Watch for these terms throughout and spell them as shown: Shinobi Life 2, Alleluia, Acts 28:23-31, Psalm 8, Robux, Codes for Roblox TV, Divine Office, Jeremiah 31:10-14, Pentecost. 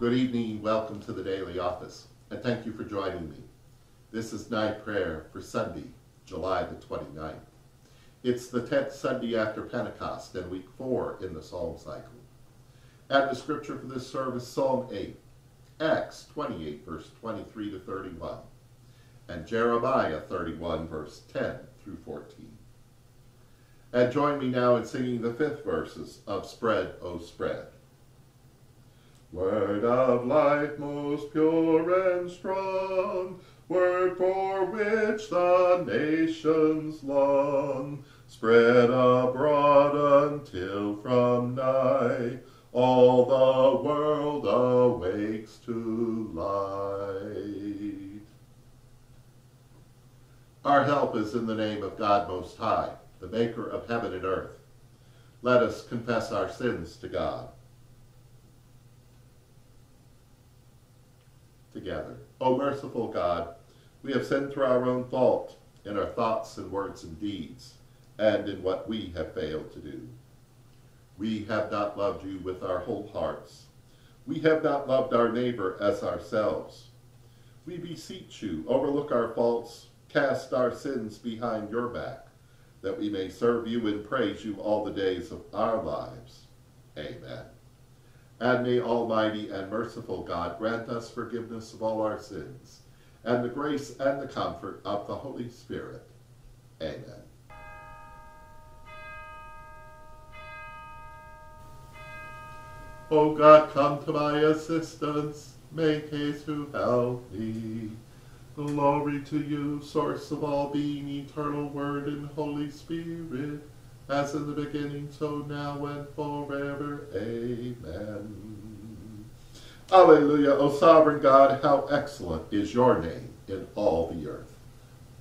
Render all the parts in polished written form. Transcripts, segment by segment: Good evening and welcome to the Daily Office, and thank you for joining me. This is night prayer for Sunday, July the 29th. It's the 10th Sunday after Pentecost and week 4 in the Psalm cycle. And the scripture for this service, Psalm 8, Acts 28, verse 23 to 31, and Jeremiah 31, verse 10 through 14. And join me now in singing the 5th verses of Spread, O Spread. Word of life most pure and strong, word for which the nations long, spread abroad until from nigh all the world awakes to light. Our help is in the name of God Most High, the maker of heaven and earth. Let us confess our sins to God. Together. O merciful God, we have sinned through our own fault, in our thoughts and words and deeds, and in what we have failed to do. We have not loved you with our whole hearts. We have not loved our neighbor as ourselves. We beseech you, overlook our faults, cast our sins behind your back, that we may serve you and praise you all the days of our lives. Amen. And may Almighty and merciful God grant us forgiveness of all our sins, and the grace and the comfort of the Holy Spirit. Amen. O God, come to my assistance, make haste to help me. Glory to you, source of all being, eternal Word and Holy Spirit, as in the beginning, so now, and forever. Amen. Alleluia. O sovereign God, how excellent is your name in all the earth.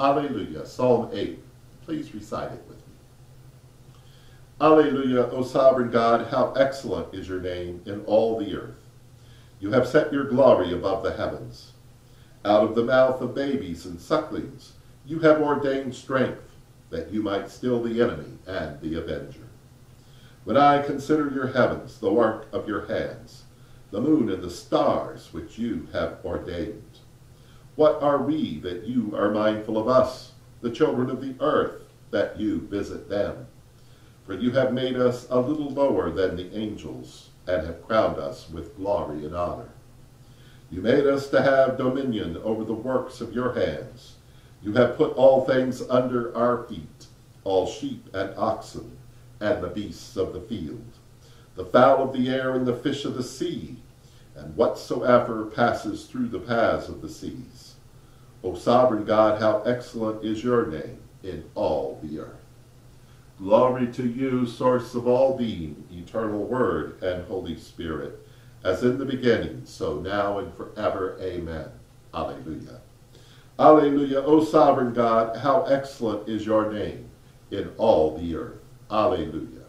Alleluia. Psalm 8. Please recite it with me. Alleluia. O sovereign God, how excellent is your name in all the earth. You have set your glory above the heavens. Out of the mouth of babies and sucklings, you have ordained strength, that you might still the enemy and the avenger. When I consider your heavens, the work of your hands, the moon and the stars which you have ordained, what are we that you are mindful of us, the children of the earth, that you visit them? For you have made us a little lower than the angels, and have crowned us with glory and honor. You made us to have dominion over the works of your hands. You have put all things under our feet, all sheep and oxen, and the beasts of the field, the fowl of the air and the fish of the sea, and whatsoever passes through the paths of the seas. O sovereign God, how excellent is your name in all the earth. Glory to you, source of all being, eternal Word and Holy Spirit, as in the beginning, so now and forever. Amen. Alleluia. Alleluia, O sovereign God, how excellent is your name in all the earth. Alleluia.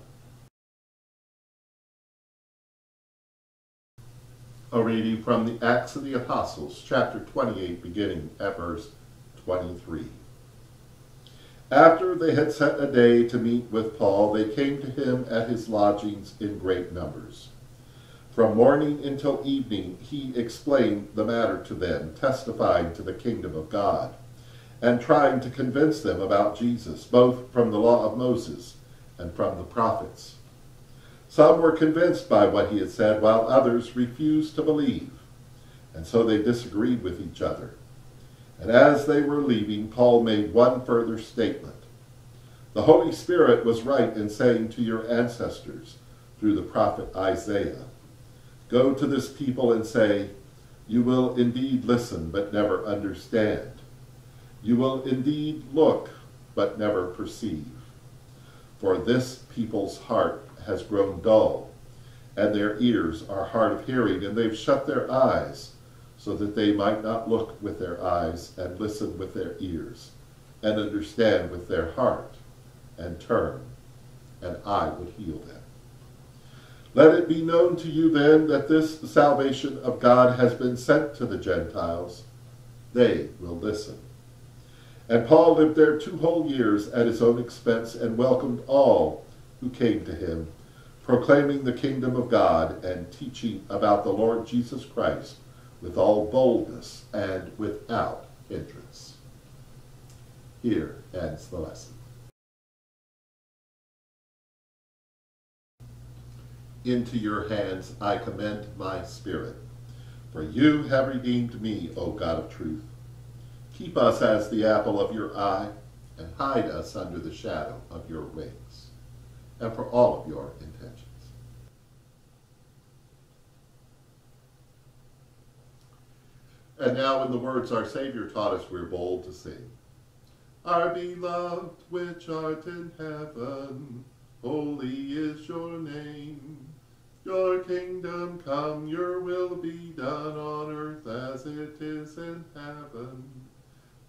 A reading from the Acts of the Apostles, chapter 28, beginning at verse 23. After they had set a day to meet with Paul, they came to him at his lodgings in great numbers. From morning until evening he explained the matter to them, testifying to the kingdom of God, and trying to convince them about Jesus, both from the law of Moses and from the prophets. Some were convinced by what he had said, while others refused to believe, and so they disagreed with each other. And as they were leaving, Paul made one further statement. The Holy Spirit was right in saying to your ancestors, through the prophet Isaiah, "Go to this people and say, you will indeed listen, but never understand. You will indeed look, but never perceive. For this people's heart has grown dull, and their ears are hard of hearing, and they've shut their eyes, so that they might not look with their eyes, and listen with their ears, and understand with their heart, and turn, and I would heal them. Let it be known to you then that this salvation of God has been sent to the Gentiles. They will listen." And Paul lived there 2 whole years at his own expense, and welcomed all who came to him, proclaiming the kingdom of God and teaching about the Lord Jesus Christ with all boldness and without hindrance. Here ends the lesson. Into your hands I commend my spirit, for you have redeemed me, O God of truth. Keep us as the apple of your eye, and hide us under the shadow of your wings, and for all of your intentions. And now in the words our Savior taught us, we're bold to sing. Our beloved which art in heaven, holy is your name. Your kingdom come, your will be done on earth as it is in heaven.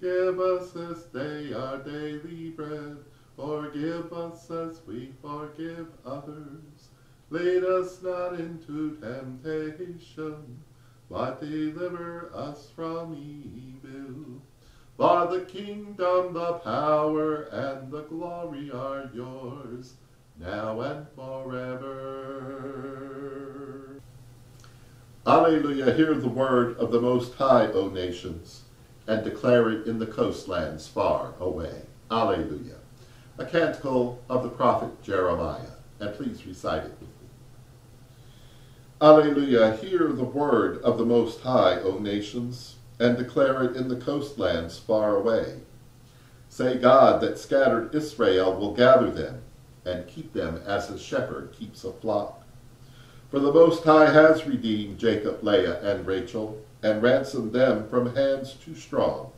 Give us this day our daily bread, forgive us as we forgive others. Lead us not into temptation, but deliver us from evil. For the kingdom, the power, and the glory are yours, now and forever. Alleluia, hear the word of the Most High, O nations, and declare it in the coastlands far away. Alleluia. A canticle of the prophet Jeremiah, and please recite it with me. Alleluia, hear the word of the Most High, O nations, and declare it in the coastlands far away. Say, God that scattered Israel will gather them, and keep them as a shepherd keeps a flock. For the Most High has redeemed Jacob, Leah, and Rachel, and ransomed them from hands too strong.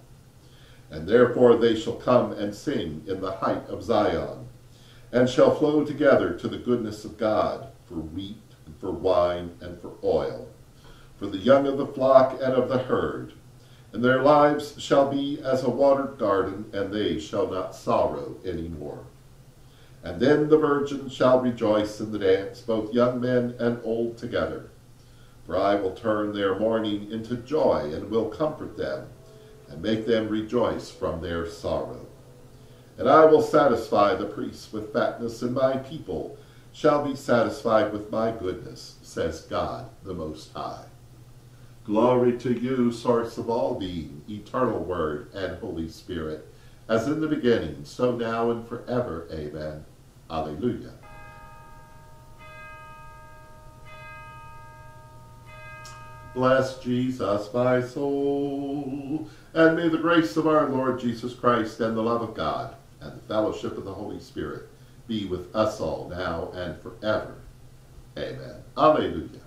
And therefore they shall come and sing in the height of Zion, and shall flow together to the goodness of God, for wheat, and for wine, and for oil, for the young of the flock and of the herd. And their lives shall be as a watered garden, and they shall not sorrow any more. And then the virgin shall rejoice in the dance, both young men and old together. For I will turn their mourning into joy, and will comfort them, and make them rejoice from their sorrow. And I will satisfy the priests with fatness, and my people shall be satisfied with my goodness, says God the Most High. Glory to you, source of all being, eternal Word and Holy Spirit, as in the beginning, so now and forever. Amen. Alleluia. Bless Jesus, my soul, and may the grace of our Lord Jesus Christ and the love of God and the fellowship of the Holy Spirit be with us all now and forever. Amen. Alleluia.